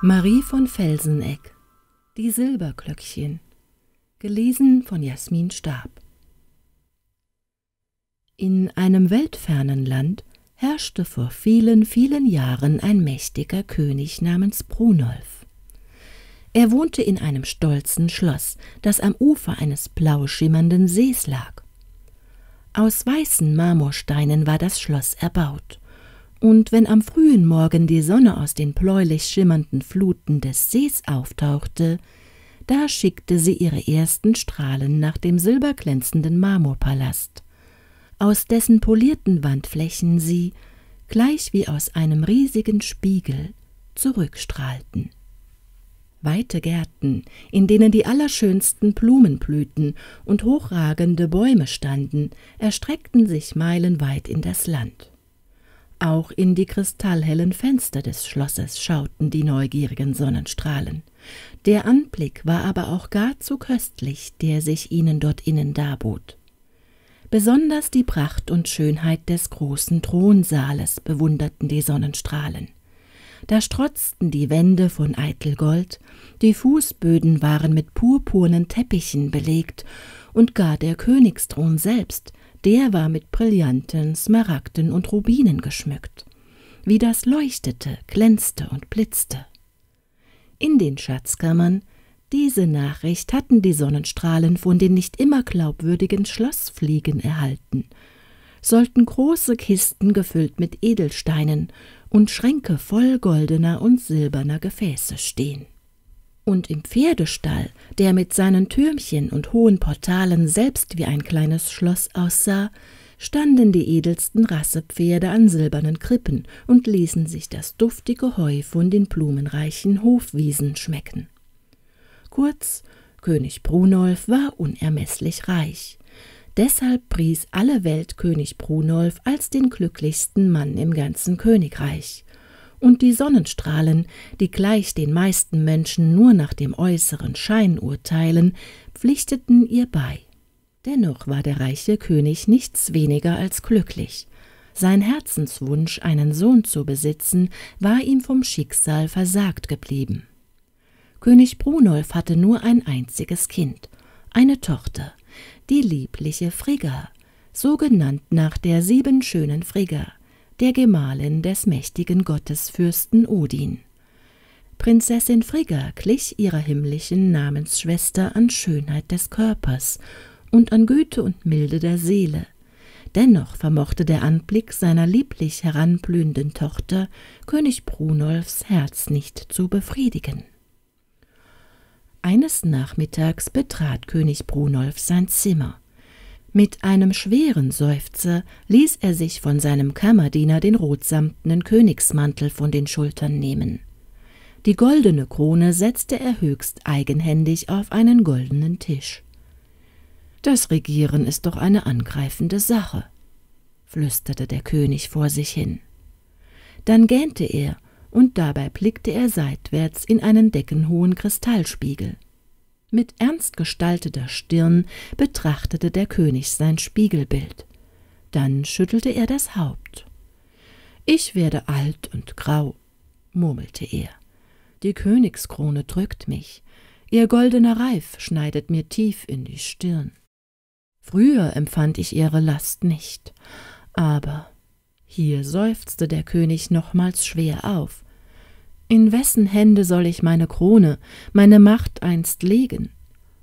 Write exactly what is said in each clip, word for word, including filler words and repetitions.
Marie von Felseneck, Die Silberglöckchen, gelesen von Jasmin Staab. In einem weltfernen Land herrschte vor vielen, vielen Jahren ein mächtiger König namens Brunolf. Er wohnte in einem stolzen Schloss, das am Ufer eines blau schimmernden Sees lag. Aus weißen Marmorsteinen war das Schloss erbaut. Und wenn am frühen Morgen die Sonne aus den bläulich schimmernden Fluten des Sees auftauchte, da schickte sie ihre ersten Strahlen nach dem silberglänzenden Marmorpalast, aus dessen polierten Wandflächen sie, gleich wie aus einem riesigen Spiegel, zurückstrahlten. Weite Gärten, in denen die allerschönsten Blumen blühten und hochragende Bäume standen, erstreckten sich meilenweit in das Land. Auch in die kristallhellen Fenster des Schlosses schauten die neugierigen Sonnenstrahlen. Der Anblick war aber auch gar zu köstlich, der sich ihnen dort innen darbot. Besonders die Pracht und Schönheit des großen Thronsaales bewunderten die Sonnenstrahlen. Da strotzten die Wände von Eitelgold, die Fußböden waren mit purpurnen Teppichen belegt, und gar der Königsthron selbst, der war mit Brillanten, Smaragden und Rubinen geschmückt. Wie das leuchtete, glänzte und blitzte. In den Schatzkammern, diese Nachricht hatten die Sonnenstrahlen von den nicht immer glaubwürdigen Schlossfliegen erhalten, sollten große Kisten gefüllt mit Edelsteinen und Schränke voll goldener und silberner Gefäße stehen. Und im Pferdestall, der mit seinen Türmchen und hohen Portalen selbst wie ein kleines Schloss aussah, standen die edelsten Rassepferde an silbernen Krippen und ließen sich das duftige Heu von den blumenreichen Hofwiesen schmecken. Kurz, König Brunolf war unermesslich reich. Deshalb pries alle Welt König Brunolf als den glücklichsten Mann im ganzen Königreich. Und die Sonnenstrahlen, die gleich den meisten Menschen nur nach dem äußeren Schein urteilen, pflichteten ihr bei. Dennoch war der reiche König nichts weniger als glücklich. Sein Herzenswunsch, einen Sohn zu besitzen, war ihm vom Schicksal versagt geblieben. König Brunolf hatte nur ein einziges Kind, eine Tochter, die liebliche Frigga, so genannt nach der sieben schönen Frigga, der Gemahlin des mächtigen Gottesfürsten Odin. Prinzessin Frigga glich ihrer himmlischen Namensschwester an Schönheit des Körpers und an Güte und Milde der Seele. Dennoch vermochte der Anblick seiner lieblich heranblühenden Tochter König Brunolfs Herz nicht zu befriedigen. Eines Nachmittags betrat König Brunolf sein Zimmer. Mit einem schweren Seufzer ließ er sich von seinem Kammerdiener den rotsamtenen Königsmantel von den Schultern nehmen. Die goldene Krone setzte er höchst eigenhändig auf einen goldenen Tisch. »Das Regieren ist doch eine angreifende Sache«, flüsterte der König vor sich hin. Dann gähnte er, und dabei blickte er seitwärts in einen deckenhohen Kristallspiegel. Mit ernst gestalteter Stirn betrachtete der König sein Spiegelbild. Dann schüttelte er das Haupt. »Ich werde alt und grau«, murmelte er. »Die Königskrone drückt mich. Ihr goldener Reif schneidet mir tief in die Stirn. Früher empfand ich ihre Last nicht, aber...« Hier seufzte der König nochmals schwer auf. »In wessen Hände soll ich meine Krone, meine Macht einst legen?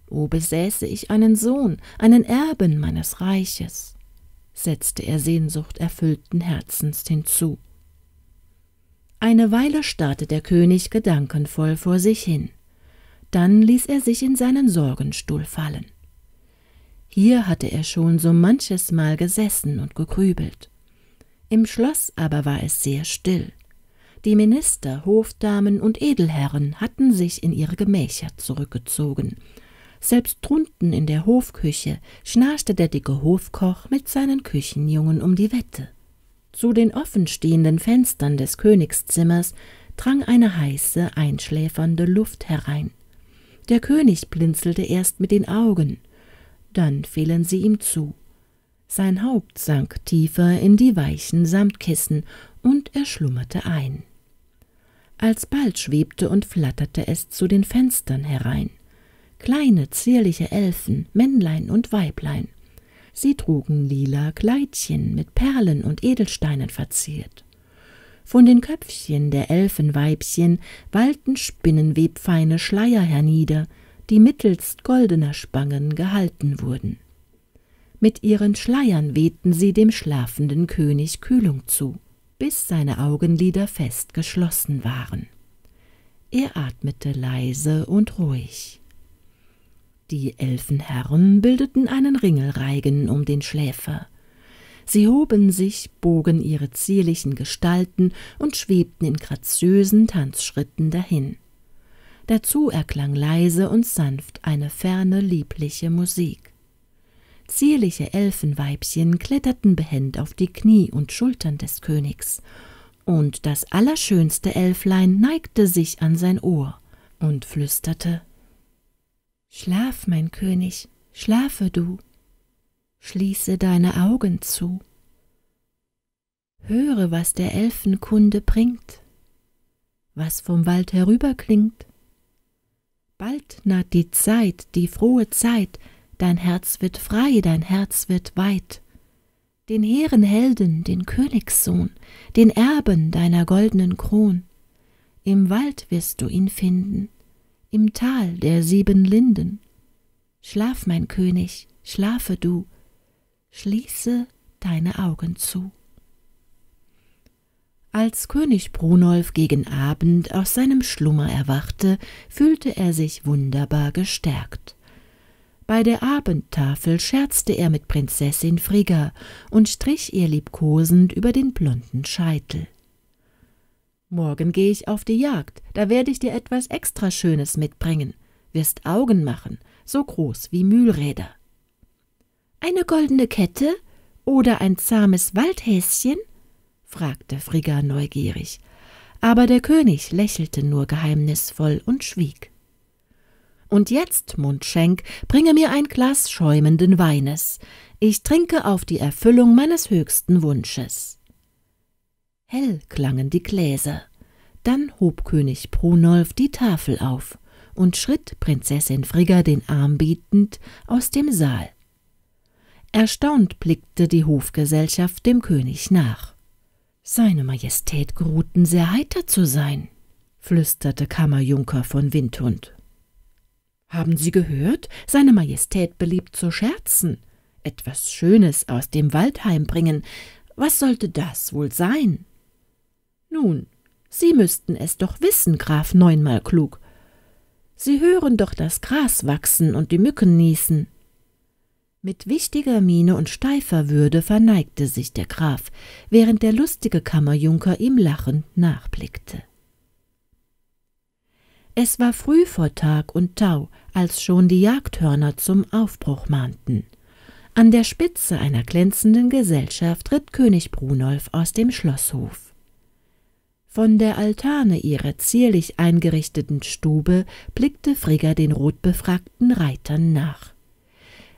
Wo besäße ich einen Sohn, einen Erben meines Reiches?« setzte er sehnsuchterfüllten Herzens hinzu. Eine Weile starrte der König gedankenvoll vor sich hin. Dann ließ er sich in seinen Sorgenstuhl fallen. Hier hatte er schon so manches Mal gesessen und gegrübelt. Im Schloss aber war es sehr still. Die Minister, Hofdamen und Edelherren hatten sich in ihre Gemächer zurückgezogen. Selbst drunten in der Hofküche schnarchte der dicke Hofkoch mit seinen Küchenjungen um die Wette. Zu den offenstehenden Fenstern des Königszimmers drang eine heiße, einschläfernde Luft herein. Der König blinzelte erst mit den Augen, dann fielen sie ihm zu. Sein Haupt sank tiefer in die weichen Samtkissen und er schlummerte ein. Alsbald schwebte und flatterte es zu den Fenstern herein. Kleine, zierliche Elfen, Männlein und Weiblein. Sie trugen lila Kleidchen mit Perlen und Edelsteinen verziert. Von den Köpfchen der Elfenweibchen wallten spinnenwebfeine Schleier hernieder, die mittelst goldener Spangen gehalten wurden. Mit ihren Schleiern wehten sie dem schlafenden König Kühlung zu, bis seine Augenlider fest geschlossen waren. Er atmete leise und ruhig. Die Elfenherren bildeten einen Ringelreigen um den Schläfer. Sie hoben sich, bogen ihre zierlichen Gestalten und schwebten in graziösen Tanzschritten dahin. Dazu erklang leise und sanft eine ferne, liebliche Musik. Zierliche Elfenweibchen kletterten behend auf die Knie und Schultern des Königs, und das allerschönste Elflein neigte sich an sein Ohr und flüsterte: »Schlaf, mein König, schlafe du, schließe deine Augen zu, höre, was der Elfenkunde bringt, was vom Wald herüberklingt. Bald naht die Zeit, die frohe Zeit, dein Herz wird frei, dein Herz wird weit. Den hehren Helden, den Königssohn, den Erben deiner goldenen Kron. Im Wald wirst du ihn finden, im Tal der sieben Linden. Schlaf, mein König, schlafe du, schließe deine Augen zu.« Als König Brunolf gegen Abend aus seinem Schlummer erwachte, fühlte er sich wunderbar gestärkt. Bei der Abendtafel scherzte er mit Prinzessin Frigga und strich ihr liebkosend über den blonden Scheitel. »Morgen gehe ich auf die Jagd, da werde ich dir etwas extra Schönes mitbringen. Wirst Augen machen, so groß wie Mühlräder.« »Eine goldene Kette oder ein zahmes Waldhäschen?« fragte Frigga neugierig, aber der König lächelte nur geheimnisvoll und schwieg. »Und jetzt, Mundschenk, bringe mir ein Glas schäumenden Weines. Ich trinke auf die Erfüllung meines höchsten Wunsches.« Hell klangen die Gläser. Dann hob König Brunolf die Tafel auf und schritt Prinzessin Frigga den Arm bietend aus dem Saal. Erstaunt blickte die Hofgesellschaft dem König nach. »Seine Majestät geruhten sehr heiter zu sein«, flüsterte Kammerjunker von Windhund. »Haben Sie gehört? Seine Majestät beliebt zu scherzen. Etwas Schönes aus dem Wald heimbringen. Was sollte das wohl sein?« »Nun, Sie müssten es doch wissen, Graf Neunmal Klug. Sie hören doch das Gras wachsen und die Mücken niesen.« Mit wichtiger Miene und steifer Würde verneigte sich der Graf, während der lustige Kammerjunker ihm lachend nachblickte. Es war früh vor Tag und Tau, als schon die Jagdhörner zum Aufbruch mahnten. An der Spitze einer glänzenden Gesellschaft ritt König Brunolf aus dem Schlosshof. Von der Altane ihrer zierlich eingerichteten Stube blickte Frigga den rotbefrackten Reitern nach.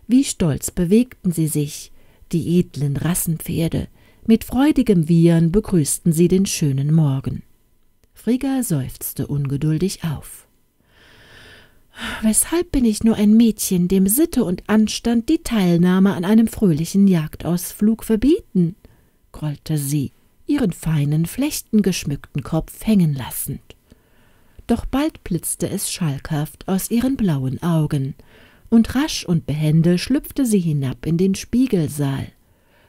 Wie stolz bewegten sie sich, die edlen Rassenpferde, mit freudigem Wiehern begrüßten sie den schönen Morgen. Frigga seufzte ungeduldig auf. »Weshalb bin ich nur ein Mädchen, dem Sitte und Anstand die Teilnahme an einem fröhlichen Jagdausflug verbieten?« grollte sie, ihren feinen, flechtengeschmückten Kopf hängen lassend. Doch bald blitzte es schalkhaft aus ihren blauen Augen, und rasch und behende schlüpfte sie hinab in den Spiegelsaal,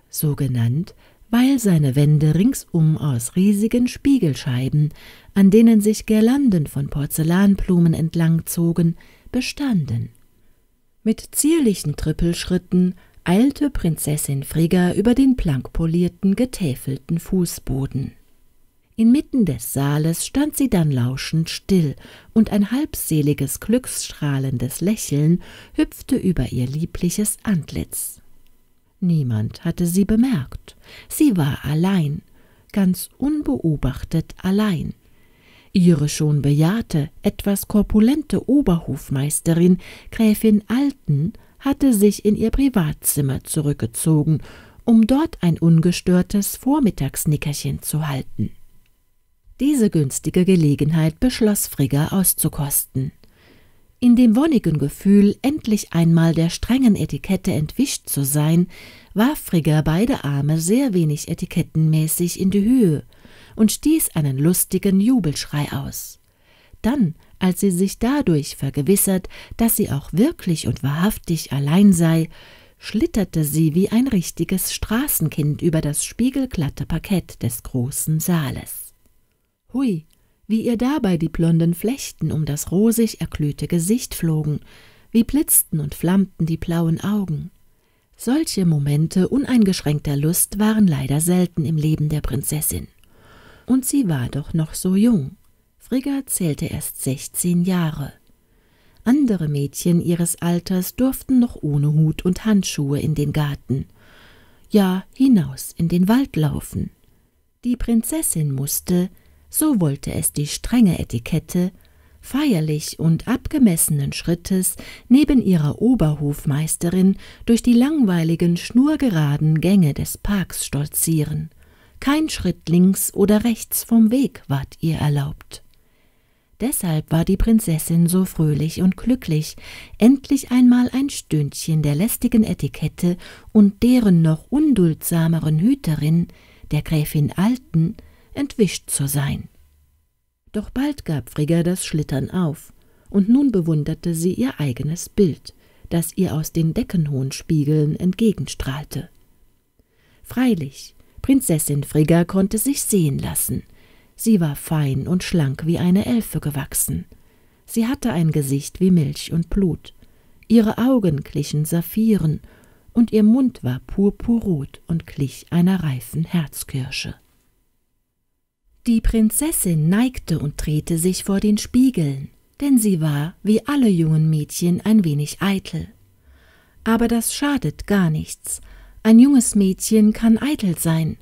so genannt, weil seine Wände ringsum aus riesigen Spiegelscheiben, an denen sich Girlanden von Porzellanblumen entlangzogen, bestanden. Mit zierlichen Trippelschritten eilte Prinzessin Frigga über den blankpolierten, getäfelten Fußboden. Inmitten des Saales stand sie dann lauschend still, und ein halbseliges, glücksstrahlendes Lächeln hüpfte über ihr liebliches Antlitz. Niemand hatte sie bemerkt. Sie war allein, ganz unbeobachtet allein. Ihre schon bejahte, etwas korpulente Oberhofmeisterin, Gräfin Alten, hatte sich in ihr Privatzimmer zurückgezogen, um dort ein ungestörtes Vormittagsnickerchen zu halten. Diese günstige Gelegenheit beschloss Frigga auszukosten. In dem wonnigen Gefühl, endlich einmal der strengen Etikette entwischt zu sein, warf Frigga beide Arme sehr wenig etikettenmäßig in die Höhe und stieß einen lustigen Jubelschrei aus. Dann, als sie sich dadurch vergewissert, dass sie auch wirklich und wahrhaftig allein sei, schlitterte sie wie ein richtiges Straßenkind über das spiegelglatte Parkett des großen Saales. Hui! Wie ihr dabei die blonden Flechten um das rosig erglühte Gesicht flogen, wie blitzten und flammten die blauen Augen. Solche Momente uneingeschränkter Lust waren leider selten im Leben der Prinzessin. Und sie war doch noch so jung. Frigga zählte erst sechzehn Jahre. Andere Mädchen ihres Alters durften noch ohne Hut und Handschuhe in den Garten, ja hinaus in den Wald laufen. Die Prinzessin musste, so wollte es die strenge Etikette, feierlich und abgemessenen Schrittes neben ihrer Oberhofmeisterin durch die langweiligen, schnurgeraden Gänge des Parks stolzieren. Kein Schritt links oder rechts vom Weg ward ihr erlaubt. Deshalb war die Prinzessin so fröhlich und glücklich, endlich einmal ein Stündchen der lästigen Etikette und deren noch unduldsameren Hüterin, der Gräfin Alten, entwischt zu sein. Doch bald gab Frigga das Schlittern auf, und nun bewunderte sie ihr eigenes Bild, das ihr aus den deckenhohen Spiegeln entgegenstrahlte. Freilich, Prinzessin Frigga konnte sich sehen lassen. Sie war fein und schlank wie eine Elfe gewachsen. Sie hatte ein Gesicht wie Milch und Blut. Ihre Augen glichen Saphiren, und ihr Mund war purpurrot und glich einer reifen Herzkirsche. Die Prinzessin neigte und drehte sich vor den Spiegeln, denn sie war, wie alle jungen Mädchen, ein wenig eitel. Aber das schadet gar nichts. Ein junges Mädchen kann eitel sein,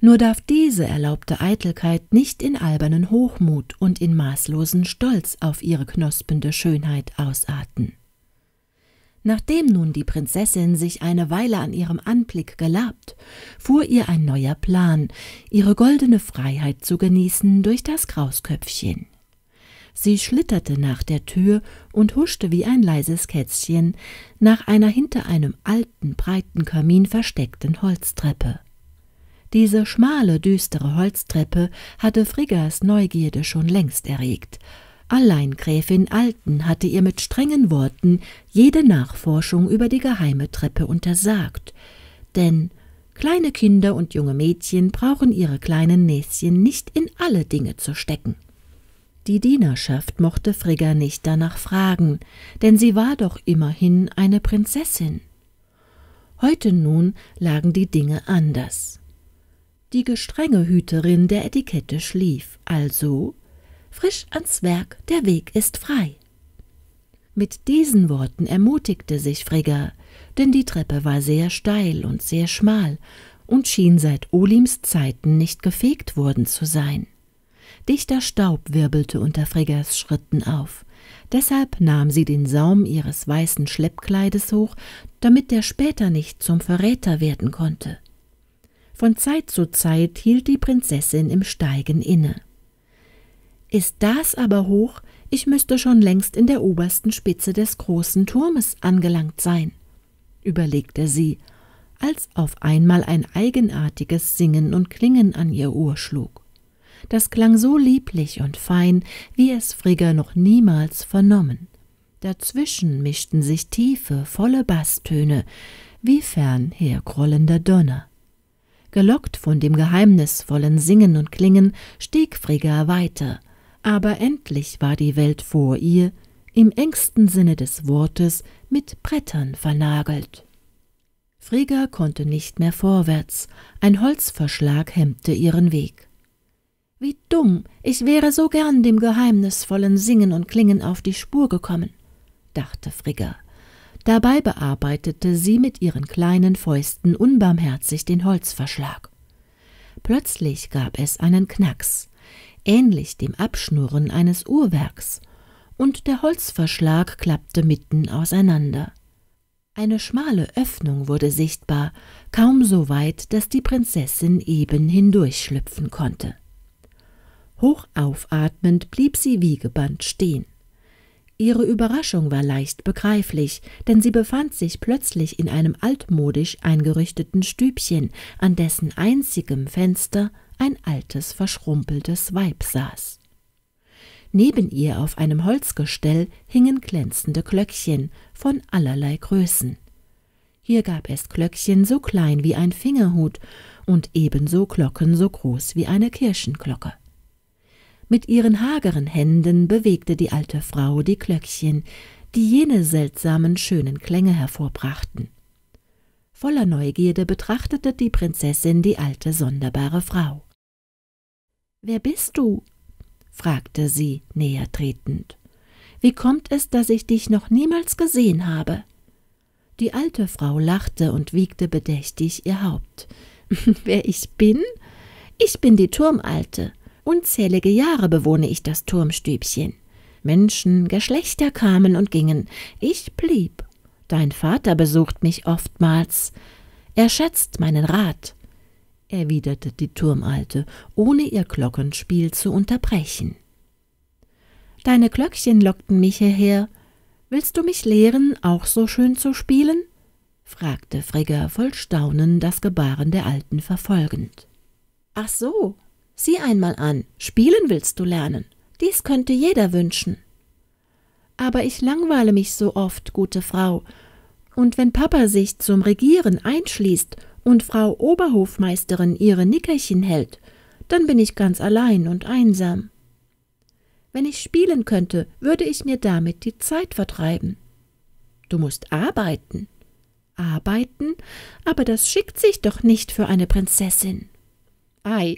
nur darf diese erlaubte Eitelkeit nicht in albernen Hochmut und in maßlosen Stolz auf ihre knospende Schönheit ausarten. Nachdem nun die Prinzessin sich eine Weile an ihrem Anblick gelabt, fuhr ihr ein neuer Plan, ihre goldene Freiheit zu genießen, durch das Krausköpfchen. Sie schlitterte nach der Tür und huschte wie ein leises Kätzchen nach einer hinter einem alten, breiten Kamin versteckten Holztreppe. Diese schmale, düstere Holztreppe hatte Friggas Neugierde schon längst erregt. Allein Gräfin Alten hatte ihr mit strengen Worten jede Nachforschung über die geheime Treppe untersagt, denn kleine Kinder und junge Mädchen brauchen ihre kleinen Näschen nicht in alle Dinge zu stecken. Die Dienerschaft mochte Frigga nicht danach fragen, denn sie war doch immerhin eine Prinzessin. Heute nun lagen die Dinge anders. Die gestrenge Hüterin der Etikette schlief, also: Frisch ans Werk, der Weg ist frei. Mit diesen Worten ermutigte sich Frigga, denn die Treppe war sehr steil und sehr schmal und schien seit Olims Zeiten nicht gefegt worden zu sein. Dichter Staub wirbelte unter Friggas Schritten auf, deshalb nahm sie den Saum ihres weißen Schleppkleides hoch, damit der später nicht zum Verräter werden konnte. Von Zeit zu Zeit hielt die Prinzessin im Steigen inne. »Ist das aber hoch, ich müsste schon längst in der obersten Spitze des großen Turmes angelangt sein«, überlegte sie, als auf einmal ein eigenartiges Singen und Klingen an ihr Ohr schlug. Das klang so lieblich und fein, wie es Frigga noch niemals vernommen. Dazwischen mischten sich tiefe, volle Basstöne, wie fern hergrollender Donner. Gelockt von dem geheimnisvollen Singen und Klingen stieg Frigga weiter, aber endlich war die Welt vor ihr, im engsten Sinne des Wortes, mit Brettern vernagelt. Frigga konnte nicht mehr vorwärts, ein Holzverschlag hemmte ihren Weg. »Wie dumm, ich wäre so gern dem geheimnisvollen Singen und Klingen auf die Spur gekommen«, dachte Frigga. Dabei bearbeitete sie mit ihren kleinen Fäusten unbarmherzig den Holzverschlag. Plötzlich gab es einen Knacks, ähnlich dem Abschnurren eines Uhrwerks, und der Holzverschlag klappte mitten auseinander. Eine schmale Öffnung wurde sichtbar, kaum so weit, dass die Prinzessin eben hindurchschlüpfen konnte. Hoch aufatmend blieb sie wie gebannt stehen. Ihre Überraschung war leicht begreiflich, denn sie befand sich plötzlich in einem altmodisch eingerichteten Stübchen, an dessen einzigem Fenster ein altes, verschrumpeltes Weib saß. Neben ihr auf einem Holzgestell hingen glänzende Glöckchen von allerlei Größen. Hier gab es Glöckchen so klein wie ein Fingerhut und ebenso Glocken so groß wie eine Kirchenglocke. Mit ihren hageren Händen bewegte die alte Frau die Glöckchen, die jene seltsamen, schönen Klänge hervorbrachten. Voller Neugierde betrachtete die Prinzessin die alte, sonderbare Frau. »Wer bist du?« fragte sie, näher tretend. »Wie kommt es, dass ich dich noch niemals gesehen habe?« Die alte Frau lachte und wiegte bedächtig ihr Haupt. »Wer ich bin? Ich bin die Turmalte. Unzählige Jahre bewohne ich das Turmstübchen. Menschen, Geschlechter kamen und gingen. Ich blieb. Dein Vater besucht mich oftmals. Er schätzt meinen Rat«, erwiderte die Turmalte, ohne ihr Glockenspiel zu unterbrechen. »Deine Glöckchen lockten mich hierher. Willst du mich lehren, auch so schön zu spielen?« fragte Frigga voll Staunen, das Gebaren der Alten verfolgend. »Ach so, sieh einmal an, spielen willst du lernen. Dies könnte jeder wünschen.« »Aber ich langweile mich so oft, gute Frau. Und wenn Papa sich zum Regieren einschließt und Frau Oberhofmeisterin ihre Nickerchen hält, dann bin ich ganz allein und einsam. Wenn ich spielen könnte, würde ich mir damit die Zeit vertreiben.« »Du musst arbeiten.« »Arbeiten? Aber das schickt sich doch nicht für eine Prinzessin.« »Ei,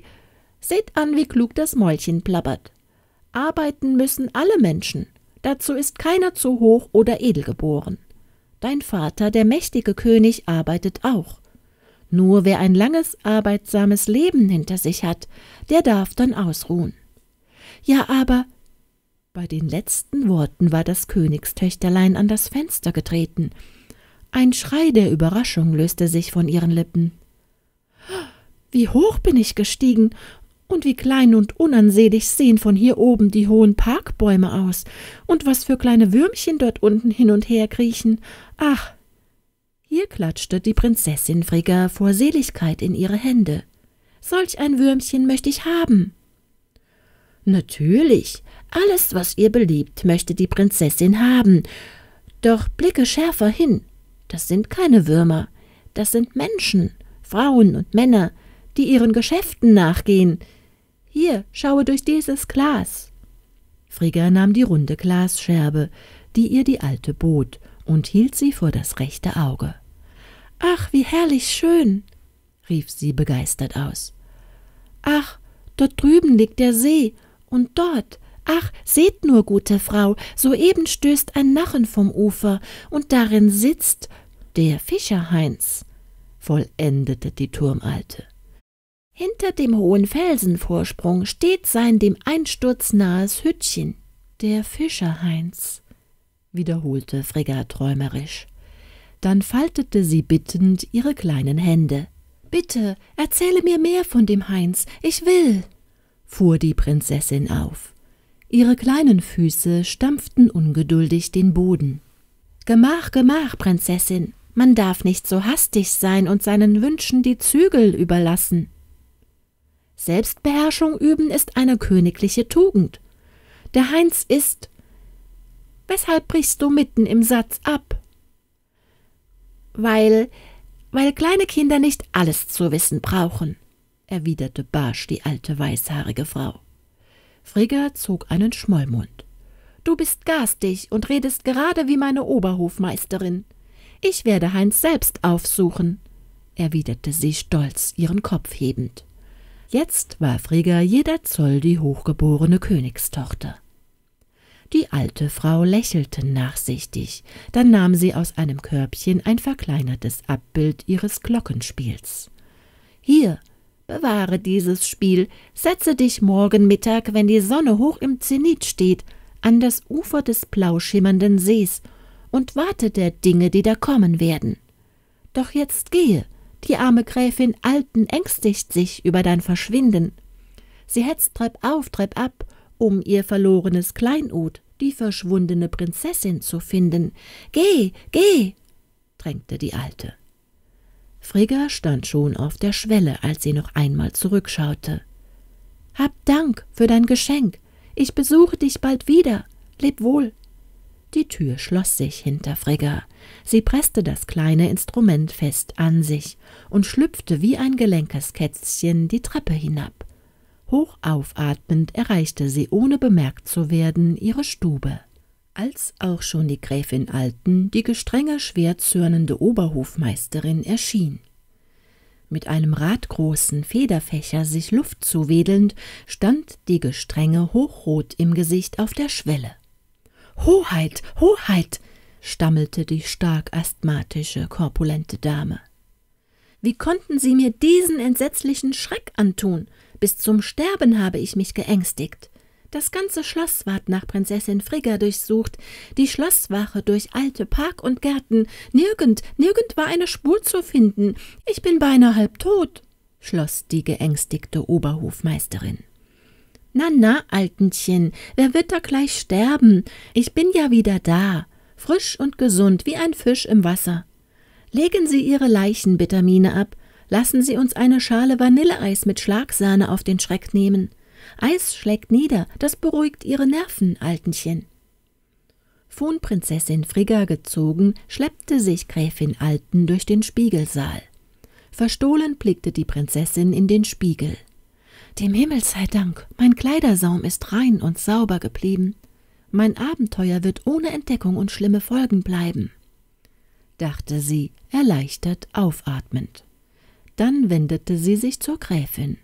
seht an, wie klug das Mäulchen plappert. Arbeiten müssen alle Menschen. Dazu ist keiner zu hoch oder edel geboren. Dein Vater, der mächtige König, arbeitet auch. Nur wer ein langes, arbeitsames Leben hinter sich hat, der darf dann ausruhen.« »Ja, aber...« Bei den letzten Worten war das Königstöchterlein an das Fenster getreten. Ein Schrei der Überraschung löste sich von ihren Lippen. »Wie hoch bin ich gestiegen, und wie klein und unansehnlich sehen von hier oben die hohen Parkbäume aus, und was für kleine Würmchen dort unten hin und her kriechen. Ach!« Hier klatschte die Prinzessin Frigga vor Seligkeit in ihre Hände. »Solch ein Würmchen möchte ich haben.« »Natürlich, alles, was ihr beliebt, möchte die Prinzessin haben. Doch blicke schärfer hin. Das sind keine Würmer, das sind Menschen, Frauen und Männer, die ihren Geschäften nachgehen. Hier, schaue durch dieses Glas.« Frigga nahm die runde Glasscherbe, die ihr die Alte bot, und hielt sie vor das rechte Auge. »Ach, wie herrlich schön«, rief sie begeistert aus. »Ach, dort drüben liegt der See, und dort, ach, seht nur, gute Frau, soeben stößt ein Nachen vom Ufer, und darin sitzt der Fischer Heinz«, vollendete die Turmalte. »Hinter dem hohen Felsenvorsprung steht sein dem Einsturz nahes Hüttchen, der Fischer Heinz«, wiederholte Frigga träumerisch. Dann faltete sie bittend ihre kleinen Hände. »Bitte, erzähle mir mehr von dem Heinz, ich will«, fuhr die Prinzessin auf. Ihre kleinen Füße stampften ungeduldig den Boden. »Gemach, gemach, Prinzessin, man darf nicht so hastig sein und seinen Wünschen die Zügel überlassen. Selbstbeherrschung üben ist eine königliche Tugend. Der Heinz ist... Weshalb brichst du mitten im Satz ab?« »Weil, weil kleine Kinder nicht alles zu wissen brauchen«, erwiderte barsch die alte weißhaarige Frau. Frigga zog einen Schmollmund. »Du bist garstig und redest gerade wie meine Oberhofmeisterin. Ich werde Heinz selbst aufsuchen«, erwiderte sie stolz, ihren Kopf hebend. Jetzt war Frigga jeder Zoll die hochgeborene Königstochter. Die alte Frau lächelte nachsichtig, dann nahm sie aus einem Körbchen ein verkleinertes Abbild ihres Glockenspiels. »Hier, bewahre dieses Spiel, setze dich morgen Mittag, wenn die Sonne hoch im Zenit steht, an das Ufer des blauschimmernden Sees und warte der Dinge, die da kommen werden. Doch jetzt gehe, die arme Gräfin Alten ängstigt sich über dein Verschwinden. Sie hetzt treppauf, treppab, um ihr verlorenes Kleinod, die verschwundene Prinzessin, zu finden. »Geh, geh«, drängte die Alte. Frigga stand schon auf der Schwelle, als sie noch einmal zurückschaute. »Hab Dank für dein Geschenk. Ich besuche dich bald wieder. Leb wohl.« Die Tür schloss sich hinter Frigga. Sie presste das kleine Instrument fest an sich und schlüpfte wie ein gelenkes Kätzchen die Treppe hinab. Hochaufatmend erreichte sie, ohne bemerkt zu werden, ihre Stube. Als auch schon die Gräfin Alten, die gestrenge, schwer zürnende Oberhofmeisterin, erschien. Mit einem radgroßen Federfächer sich Luft zuwedelnd, stand die gestrenge hochrot im Gesicht auf der Schwelle. »Hoheit, Hoheit«, stammelte die stark asthmatische, korpulente Dame. »Wie konnten Sie mir diesen entsetzlichen Schreck antun? Bis zum Sterben habe ich mich geängstigt. Das ganze Schloss ward nach Prinzessin Frigga durchsucht, die Schlosswache durch alte Park und Gärten. Nirgend, nirgend war eine Spur zu finden. Ich bin beinahe halb tot«, schloss die geängstigte Oberhofmeisterin. »Na, na, Altenchen, wer wird da gleich sterben? Ich bin ja wieder da, frisch und gesund wie ein Fisch im Wasser. Legen Sie Ihre Leichenvitamine ab, lassen Sie uns eine Schale Vanilleeis mit Schlagsahne auf den Schreck nehmen. Eis schlägt nieder, das beruhigt Ihre Nerven, Altenchen.« Von Prinzessin Frigga gezogen, schleppte sich Gräfin Alten durch den Spiegelsaal. Verstohlen blickte die Prinzessin in den Spiegel. »Dem Himmel sei Dank, mein Kleidersaum ist rein und sauber geblieben. Mein Abenteuer wird ohne Entdeckung und schlimme Folgen bleiben«, dachte sie, erleichtert aufatmend. Dann wendete sie sich zur Gräfin.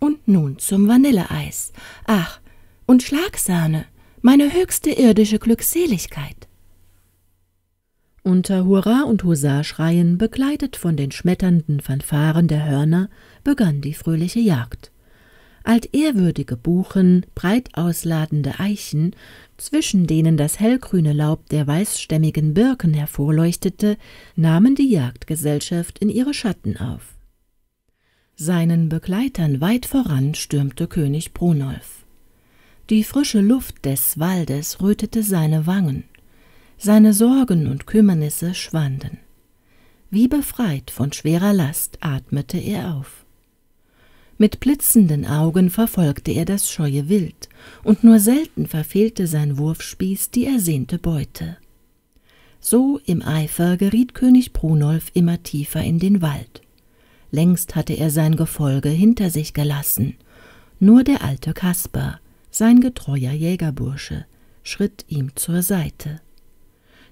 »Und nun zum Vanilleeis. Ach, und Schlagsahne, meine höchste irdische Glückseligkeit.« Unter Hurra- und Husarschreien, begleitet von den schmetternden Fanfaren der Hörner, begann die fröhliche Jagd. Altehrwürdige Buchen, breit ausladende Eichen, zwischen denen das hellgrüne Laub der weißstämmigen Birken hervorleuchtete, nahmen die Jagdgesellschaft in ihre Schatten auf. Seinen Begleitern weit voran stürmte König Brunolf. Die frische Luft des Waldes rötete seine Wangen, seine Sorgen und Kümmernisse schwanden. Wie befreit von schwerer Last atmete er auf. Mit blitzenden Augen verfolgte er das scheue Wild, und nur selten verfehlte sein Wurfspieß die ersehnte Beute. So im Eifer geriet König Brunolf immer tiefer in den Wald. Längst hatte er sein Gefolge hinter sich gelassen. Nur der alte Kaspar, sein getreuer Jägerbursche, schritt ihm zur Seite.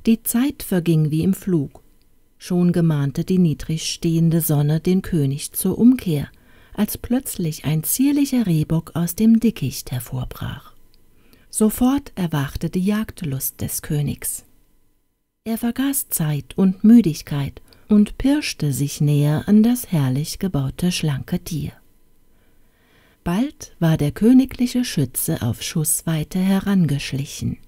Die Zeit verging wie im Flug. Schon gemahnte die niedrig stehende Sonne den König zur Umkehr, als plötzlich ein zierlicher Rehbock aus dem Dickicht hervorbrach. Sofort erwachte die Jagdlust des Königs. Er vergaß Zeit und Müdigkeit und pirschte sich näher an das herrlich gebaute, schlanke Tier. Bald war der königliche Schütze auf Schussweite herangeschlichen.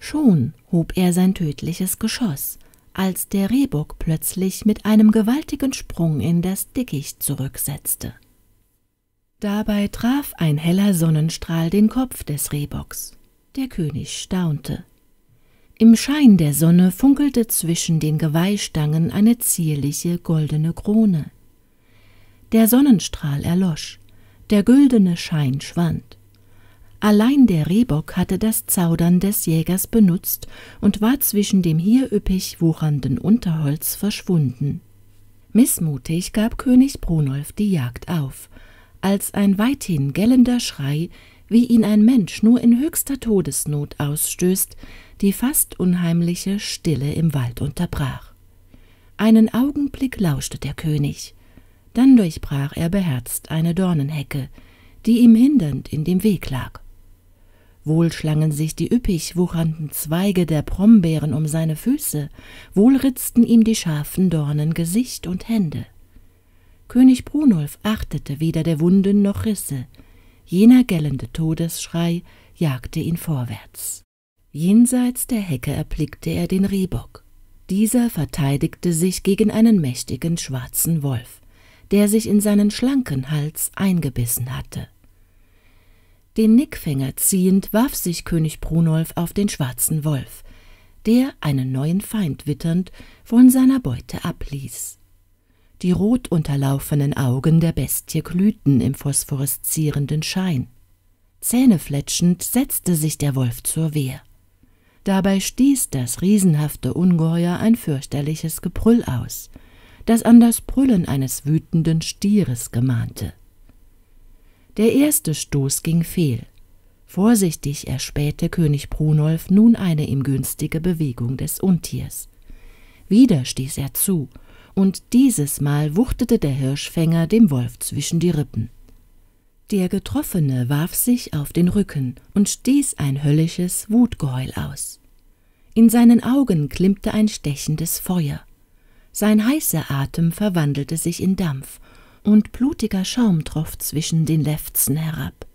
Schon hob er sein tödliches Geschoss, als der Rehbock plötzlich mit einem gewaltigen Sprung in das Dickicht zurücksetzte. Dabei traf ein heller Sonnenstrahl den Kopf des Rehbocks. Der König staunte. Im Schein der Sonne funkelte zwischen den Geweihstangen eine zierliche goldene Krone. Der Sonnenstrahl erlosch, der güldene Schein schwand. Allein der Rehbock hatte das Zaudern des Jägers benutzt und war zwischen dem hier üppig wuchernden Unterholz verschwunden. Missmutig gab König Brunolf die Jagd auf, als ein weithin gellender Schrei, wie ihn ein Mensch nur in höchster Todesnot ausstößt, die fast unheimliche Stille im Wald unterbrach. Einen Augenblick lauschte der König, dann durchbrach er beherzt eine Dornenhecke, die ihm hindernd in dem Weg lag. Wohl schlangen sich die üppig wuchernden Zweige der Brombeeren um seine Füße, wohl ritzten ihm die scharfen Dornen Gesicht und Hände. König Brunolf achtete weder der Wunden noch Risse. Jener gellende Todesschrei jagte ihn vorwärts. Jenseits der Hecke erblickte er den Rehbock. Dieser verteidigte sich gegen einen mächtigen schwarzen Wolf, der sich in seinen schlanken Hals eingebissen hatte. Den Nickfänger ziehend warf sich König Brunolf auf den schwarzen Wolf, der, einen neuen Feind witternd, von seiner Beute abließ. Die rot unterlaufenen Augen der Bestie glühten im phosphoreszierenden Schein. Zähnefletschend setzte sich der Wolf zur Wehr. Dabei stieß das riesenhafte Ungeheuer ein fürchterliches Gebrüll aus, das an das Brüllen eines wütenden Stieres gemahnte. Der erste Stoß ging fehl. Vorsichtig erspähte König Brunolf nun eine ihm günstige Bewegung des Untiers. Wieder stieß er zu, und dieses Mal wuchtete der Hirschfänger dem Wolf zwischen die Rippen. Der Getroffene warf sich auf den Rücken und stieß ein höllisches Wutgeheul aus. In seinen Augen glimmte ein stechendes Feuer. Sein heißer Atem verwandelte sich in Dampf, und blutiger Schaum troff zwischen den Lefzen herab,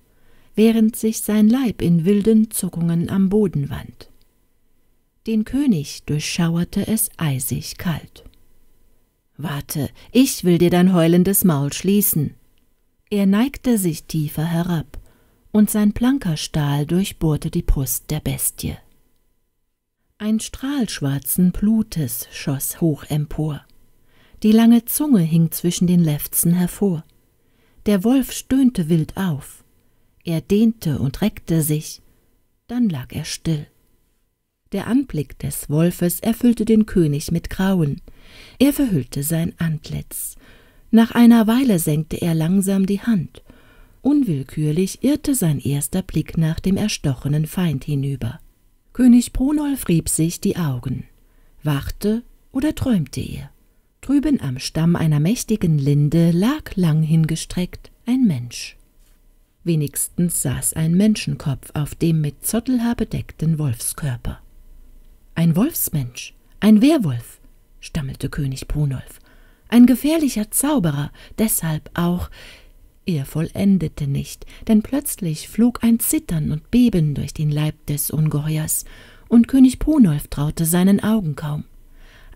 während sich sein Leib in wilden Zuckungen am Boden wand. Den König durchschauerte es eisig kalt. »Warte, ich will dir dein heulendes Maul schließen!« Er neigte sich tiefer herab, und sein blanker Stahl durchbohrte die Brust der Bestie. Ein Strahl schwarzen Blutes schoss hoch empor. Die lange Zunge hing zwischen den Lefzen hervor. Der Wolf stöhnte wild auf. Er dehnte und reckte sich. Dann lag er still. Der Anblick des Wolfes erfüllte den König mit Grauen. Er verhüllte sein Antlitz. Nach einer Weile senkte er langsam die Hand. Unwillkürlich irrte sein erster Blick nach dem erstochenen Feind hinüber. König Brunolf rieb sich die Augen. Wachte oder träumte er? Drüben am Stamm einer mächtigen Linde lag lang hingestreckt ein Mensch. Wenigstens saß ein Menschenkopf auf dem mit Zottelhaar bedeckten Wolfskörper. »Ein Wolfsmensch, ein Werwolf«, stammelte König Brunolf. »Ein gefährlicher Zauberer, deshalb auch...« Er vollendete nicht, denn plötzlich flog ein Zittern und Beben durch den Leib des Ungeheuers, und König Brunolf traute seinen Augen kaum.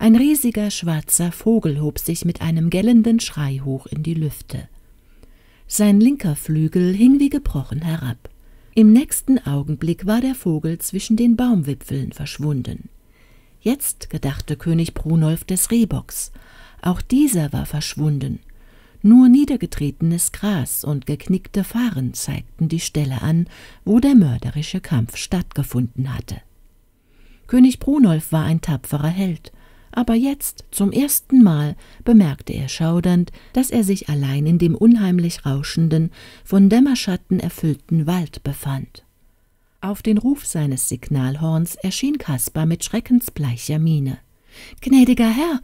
Ein riesiger schwarzer Vogel hob sich mit einem gellenden Schrei hoch in die Lüfte. Sein linker Flügel hing wie gebrochen herab. Im nächsten Augenblick war der Vogel zwischen den Baumwipfeln verschwunden. Jetzt gedachte König Brunolf des Rehbocks. Auch dieser war verschwunden. Nur niedergetretenes Gras und geknickte Farren zeigten die Stelle an, wo der mörderische Kampf stattgefunden hatte. König Brunolf war ein tapferer Held, aber jetzt, zum ersten Mal, bemerkte er schaudernd, dass er sich allein in dem unheimlich rauschenden, von Dämmerschatten erfüllten Wald befand. Auf den Ruf seines Signalhorns erschien Kaspar mit schreckensbleicher Miene. »Gnädiger Herr,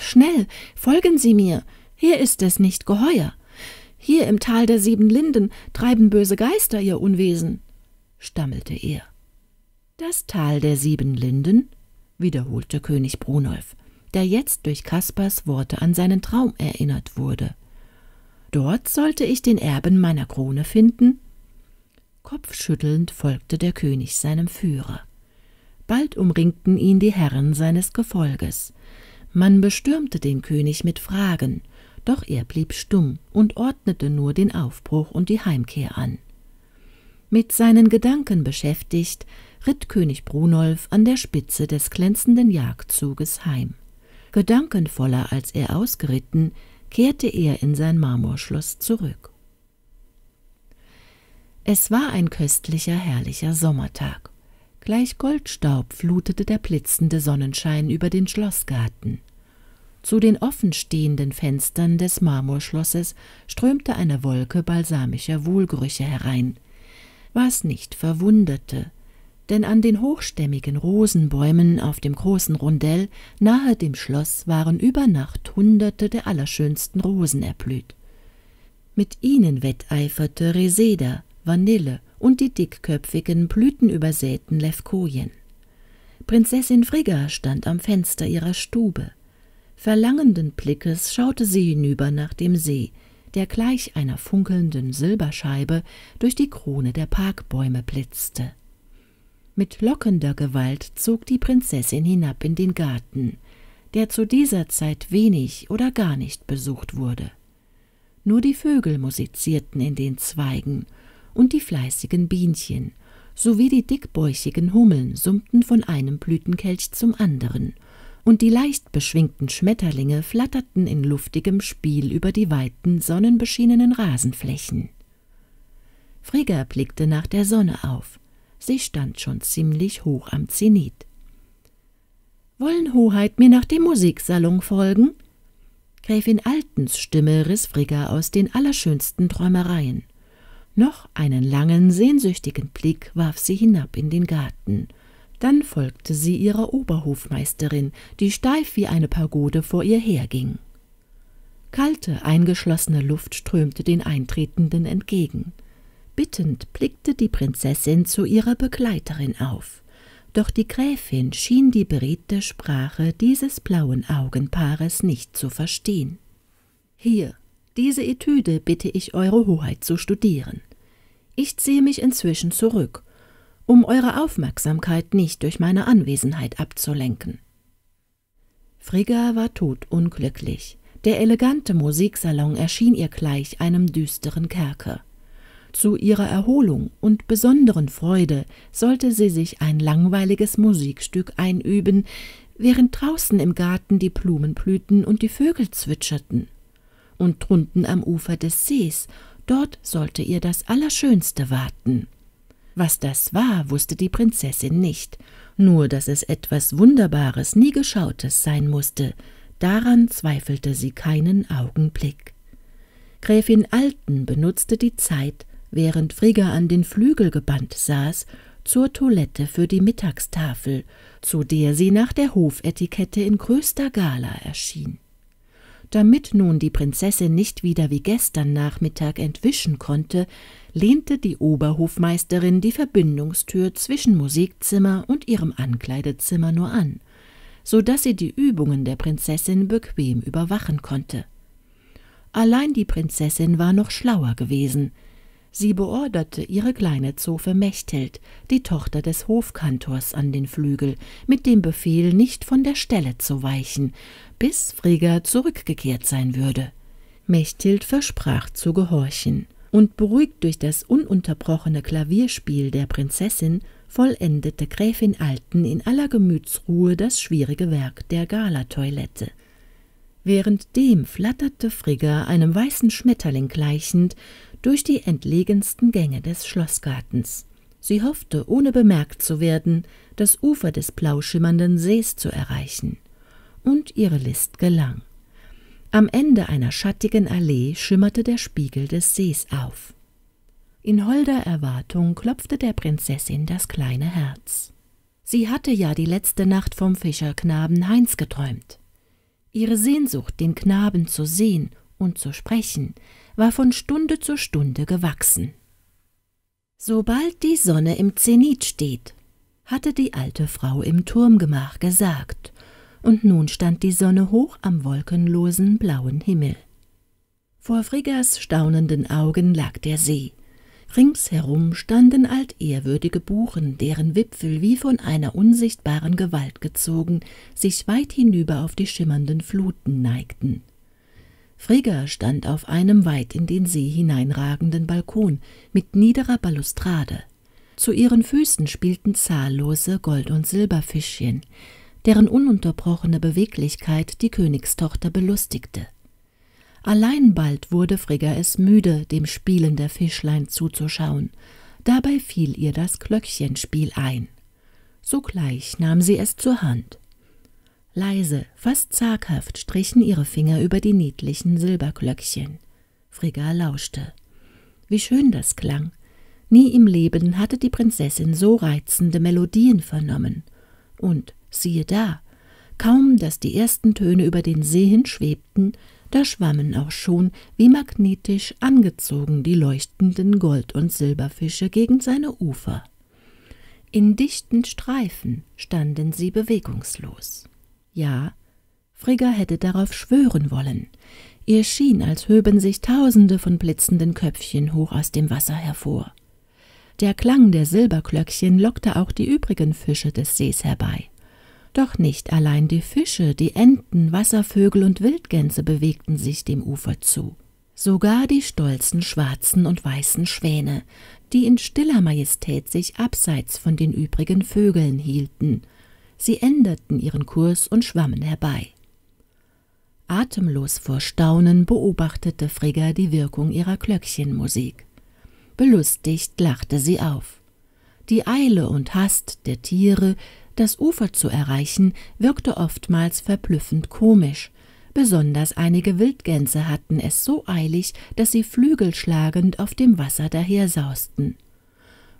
schnell, folgen Sie mir! Hier ist es nicht geheuer. Hier im Tal der sieben Linden treiben böse Geister ihr Unwesen«, stammelte er. »Das Tal der sieben Linden?«, wiederholte König Brunolf, der jetzt durch Kaspars Worte an seinen Traum erinnert wurde. »Dort sollte ich den Erben meiner Krone finden?« Kopfschüttelnd folgte der König seinem Führer. Bald umringten ihn die Herren seines Gefolges. Man bestürmte den König mit Fragen, doch er blieb stumm und ordnete nur den Aufbruch und die Heimkehr an. Mit seinen Gedanken beschäftigt, ritt König Brunolf an der Spitze des glänzenden Jagdzuges heim. Gedankenvoller als er ausgeritten, kehrte er in sein Marmorschloss zurück. Es war ein köstlicher, herrlicher Sommertag. Gleich Goldstaub flutete der blitzende Sonnenschein über den Schlossgarten. Zu den offenstehenden Fenstern des Marmorschlosses strömte eine Wolke balsamischer Wohlgerüche herein, was nicht verwunderte, denn an den hochstämmigen Rosenbäumen auf dem großen Rondell nahe dem Schloss waren über Nacht Hunderte der allerschönsten Rosen erblüht. Mit ihnen wetteiferte Reseda, Vanille und die dickköpfigen, blütenübersäten Levkojen. Prinzessin Frigga stand am Fenster ihrer Stube. Verlangenden Blickes schaute sie hinüber nach dem See, der gleich einer funkelnden Silberscheibe durch die Krone der Parkbäume blitzte. Mit lockender Gewalt zog die Prinzessin hinab in den Garten, der zu dieser Zeit wenig oder gar nicht besucht wurde. Nur die Vögel musizierten in den Zweigen, und die fleißigen Bienchen sowie die dickbäuchigen Hummeln summten von einem Blütenkelch zum anderen, und die leicht beschwingten Schmetterlinge flatterten in luftigem Spiel über die weiten, sonnenbeschienenen Rasenflächen. Frigga blickte nach der Sonne auf. Sie stand schon ziemlich hoch am Zenit. »Wollen Hoheit mir nach dem Musiksalon folgen?« Gräfin Altens Stimme riss Frigga aus den allerschönsten Träumereien. Noch einen langen, sehnsüchtigen Blick warf sie hinab in den Garten. Dann folgte sie ihrer Oberhofmeisterin, die steif wie eine Pagode vor ihr herging. Kalte, eingeschlossene Luft strömte den Eintretenden entgegen. Bittend blickte die Prinzessin zu ihrer Begleiterin auf, doch die Gräfin schien die beredte Sprache dieses blauen Augenpaares nicht zu verstehen. »Hier, diese Etüde bitte ich Eure Hoheit zu studieren. Ich ziehe mich inzwischen zurück, um eure Aufmerksamkeit nicht durch meine Anwesenheit abzulenken.« Frigga war todunglücklich. Der elegante Musiksalon erschien ihr gleich einem düsteren Kerker. Zu ihrer Erholung und besonderen Freude sollte sie sich ein langweiliges Musikstück einüben, während draußen im Garten die Blumen blühten und die Vögel zwitscherten. Und drunten am Ufer des Sees, dort sollte ihr das Allerschönste warten. Was das war, wusste die Prinzessin nicht, nur dass es etwas Wunderbares, nie Geschautes sein musste, daran zweifelte sie keinen Augenblick. Gräfin Alten benutzte die Zeit, während Frigga an den Flügel gebannt saß, zur Toilette für die Mittagstafel, zu der sie nach der Hofetikette in größter Gala erschien. Damit nun die Prinzessin nicht wieder wie gestern Nachmittag entwischen konnte, lehnte die Oberhofmeisterin die Verbindungstür zwischen Musikzimmer und ihrem Ankleidezimmer nur an, so dass sie die Übungen der Prinzessin bequem überwachen konnte. Allein die Prinzessin war noch schlauer gewesen. Sie beorderte ihre kleine Zofe Mechthild, die Tochter des Hofkantors, an den Flügel, mit dem Befehl, nicht von der Stelle zu weichen, bis Frigga zurückgekehrt sein würde. Mechthild versprach zu gehorchen, und beruhigt durch das ununterbrochene Klavierspiel der Prinzessin, vollendete Gräfin Alten in aller Gemütsruhe das schwierige Werk der Galatoilette. Währenddem flatterte Frigga, einem weißen Schmetterling gleichend, durch die entlegensten Gänge des Schlossgartens. Sie hoffte, ohne bemerkt zu werden, das Ufer des blauschimmernden Sees zu erreichen. Und ihre List gelang. Am Ende einer schattigen Allee schimmerte der Spiegel des Sees auf. In holder Erwartung klopfte der Prinzessin das kleine Herz. Sie hatte ja die letzte Nacht vom Fischerknaben Heinz geträumt. Ihre Sehnsucht, den Knaben zu sehen und zu sprechen, war von Stunde zu Stunde gewachsen. »Sobald die Sonne im Zenit steht«, hatte die alte Frau im Turmgemach gesagt, und nun stand die Sonne hoch am wolkenlosen blauen Himmel. Vor Friggas staunenden Augen lag der See. Ringsherum standen altehrwürdige Buchen, deren Wipfel wie von einer unsichtbaren Gewalt gezogen sich weit hinüber auf die schimmernden Fluten neigten. Frigga stand auf einem weit in den See hineinragenden Balkon mit niederer Balustrade. Zu ihren Füßen spielten zahllose Gold- und Silberfischchen, deren ununterbrochene Beweglichkeit die Königstochter belustigte. Allein bald wurde Frigga es müde, dem Spielen der Fischlein zuzuschauen. Dabei fiel ihr das Glöckchenspiel ein. Sogleich nahm sie es zur Hand. Leise, fast zaghaft strichen ihre Finger über die niedlichen Silberglöckchen. Frigga lauschte. Wie schön das klang! Nie im Leben hatte die Prinzessin so reizende Melodien vernommen. Und siehe da, kaum dass die ersten Töne über den See hinschwebten, da schwammen auch schon, wie magnetisch angezogen, die leuchtenden Gold- und Silberfische gegen seine Ufer. In dichten Streifen standen sie bewegungslos. Ja, Frigga hätte darauf schwören wollen. Ihr schien, als höben sich tausende von blitzenden Köpfchen hoch aus dem Wasser hervor. Der Klang der Silberglöckchen lockte auch die übrigen Fische des Sees herbei. Doch nicht allein die Fische, die Enten, Wasservögel und Wildgänse bewegten sich dem Ufer zu. sogar die stolzen schwarzen und weißen Schwäne, die in stiller Majestät sich abseits von den übrigen Vögeln hielten. Sie änderten ihren Kurs und schwammen herbei. Atemlos vor Staunen beobachtete Frigga die Wirkung ihrer Glöckchenmusik. Belustigt lachte sie auf. Die Eile und Hast der Tiere, das Ufer zu erreichen, wirkte oftmals verblüffend komisch. Besonders einige Wildgänse hatten es so eilig, dass sie flügelschlagend auf dem Wasser dahersausten.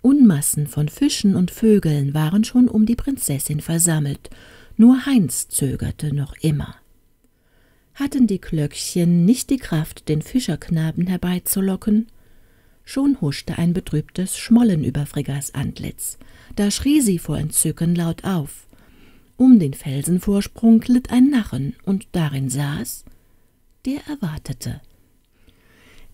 Unmassen von Fischen und Vögeln waren schon um die Prinzessin versammelt, nur Heinz zögerte noch immer. Hatten die Glöckchen nicht die Kraft, den Fischerknaben herbeizulocken? Schon huschte ein betrübtes Schmollen über Friggas Antlitz. Da schrie sie vor Entzücken laut auf. Um den Felsenvorsprung glitt ein Nachen, und darin saß, der Erwartete.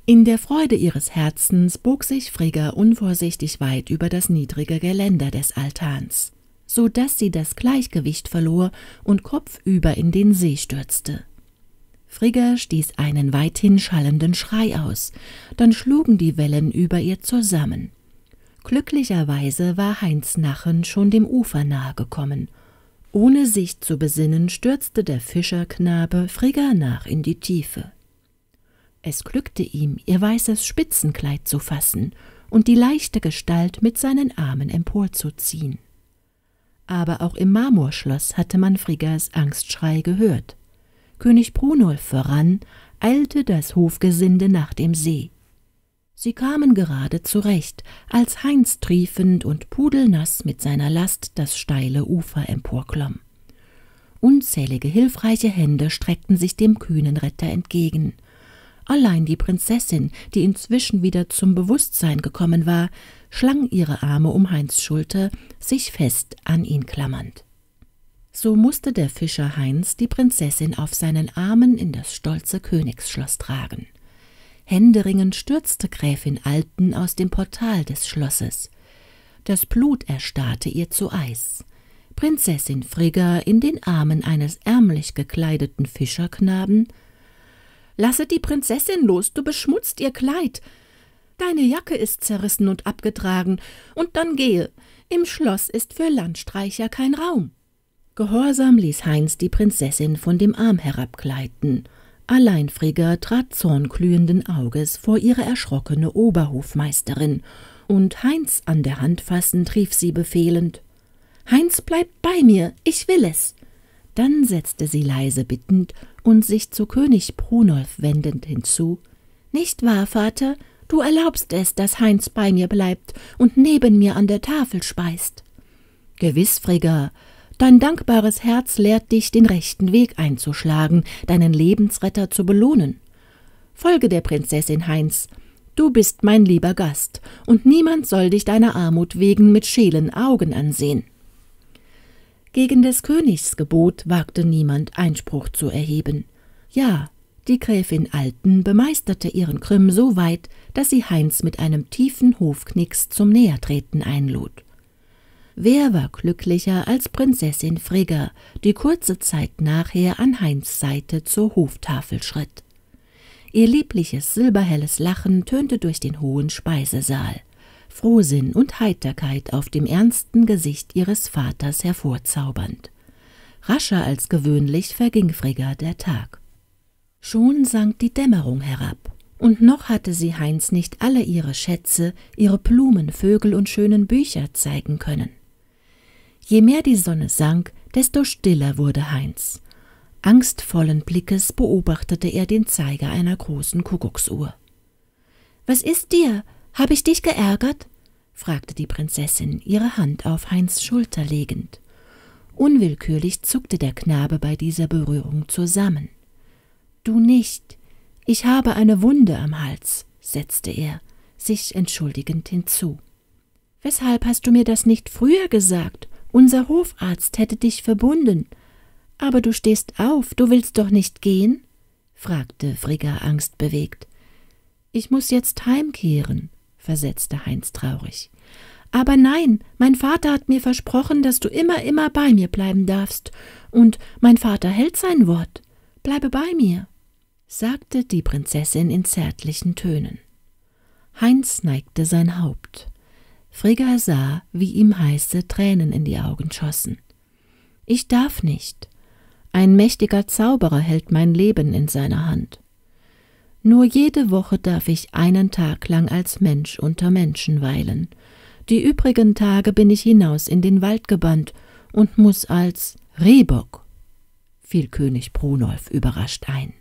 In der Freude ihres Herzens bog sich Frigga unvorsichtig weit über das niedrige Geländer des Altans, so dass sie das Gleichgewicht verlor und kopfüber in den See stürzte. Frigga stieß einen weithin schallenden Schrei aus, dann schlugen die Wellen über ihr zusammen. Glücklicherweise war Heinz Nachen schon dem Ufer nahe gekommen. Ohne sich zu besinnen, stürzte der Fischerknabe Frigga nach in die Tiefe. Es glückte ihm, ihr weißes Spitzenkleid zu fassen und die leichte Gestalt mit seinen Armen emporzuziehen. Aber auch im Marmorschloss hatte man Friggas Angstschrei gehört. König Brunolf voran, eilte das Hofgesinde nach dem See. Sie kamen gerade zurecht, als Heinz triefend und pudelnass mit seiner Last das steile Ufer emporklomm. Unzählige hilfreiche Hände streckten sich dem kühnen Retter entgegen. Allein die Prinzessin, die inzwischen wieder zum Bewusstsein gekommen war, schlang ihre Arme um Heinz' Schulter, sich fest an ihn klammernd. So musste der Fischer Heinz die Prinzessin auf seinen Armen in das stolze Königsschloss tragen. Händeringend stürzte Gräfin Alten aus dem Portal des Schlosses. Das Blut erstarrte ihr zu Eis. Prinzessin Frigga in den Armen eines ärmlich gekleideten Fischerknaben. »Lasse die Prinzessin los, du beschmutzt ihr Kleid. Deine Jacke ist zerrissen und abgetragen, und dann gehe. Im Schloss ist für Landstreicher kein Raum.« Gehorsam ließ Heinz die Prinzessin von dem Arm herabgleiten. Allein Frigga trat zornglühenden Auges vor ihre erschrockene Oberhofmeisterin, und Heinz an der Hand fassend rief sie befehlend: »Heinz, bleib bei mir, ich will es!« Dann setzte sie leise bittend und sich zu König Brunolf wendend hinzu: »Nicht wahr, Vater? Du erlaubst es, dass Heinz bei mir bleibt und neben mir an der Tafel speist.« »Gewiss, Frigga! Dein dankbares Herz lehrt dich, den rechten Weg einzuschlagen, deinen Lebensretter zu belohnen. Folge der Prinzessin, Heinz. Du bist mein lieber Gast, und niemand soll dich deiner Armut wegen mit schelen Augen ansehen.« Gegen des Königs Gebot wagte niemand, Einspruch zu erheben. Ja, die Gräfin Alten bemeisterte ihren Grimm so weit, dass sie Heinz mit einem tiefen Hofknicks zum Nähertreten einlud. Wer war glücklicher als Prinzessin Frigga, die kurze Zeit nachher an Heinz' Seite zur Hoftafel schritt? Ihr liebliches, silberhelles Lachen tönte durch den hohen Speisesaal, Frohsinn und Heiterkeit auf dem ernsten Gesicht ihres Vaters hervorzaubernd. Rascher als gewöhnlich verging Frigga der Tag. Schon sank die Dämmerung herab. Und noch hatte sie Heinz nicht alle ihre Schätze, ihre Blumen, Vögel und schönen Bücher zeigen können. Je mehr die Sonne sank, desto stiller wurde Heinz. Angstvollen Blickes beobachtete er den Zeiger einer großen Kuckucksuhr. »Was ist dir? Habe ich dich geärgert?« fragte die Prinzessin, ihre Hand auf Heinz' Schulter legend. Unwillkürlich zuckte der Knabe bei dieser Berührung zusammen. »Du nicht. Ich habe eine Wunde am Hals«, setzte er, sich entschuldigend hinzu. »Weshalb hast du mir das nicht früher gesagt? Unser Hofarzt hätte dich verbunden. Aber du stehst auf, du willst doch nicht gehen?« fragte Frigga angstbewegt. »Ich muss jetzt heimkehren«, versetzte Heinz traurig. »Aber nein, mein Vater hat mir versprochen, dass du immer, immer bei mir bleiben darfst. Und mein Vater hält sein Wort. Bleibe bei mir.« sagte die Prinzessin in zärtlichen Tönen. Heinz neigte sein Haupt. Frigga sah, wie ihm heiße Tränen in die Augen schossen. »Ich darf nicht. Ein mächtiger Zauberer hält mein Leben in seiner Hand. Nur jede Woche darf ich einen Tag lang als Mensch unter Menschen weilen. Die übrigen Tage bin ich hinaus in den Wald gebannt und muss als Rehbock«, fiel König Brunolf überrascht ein.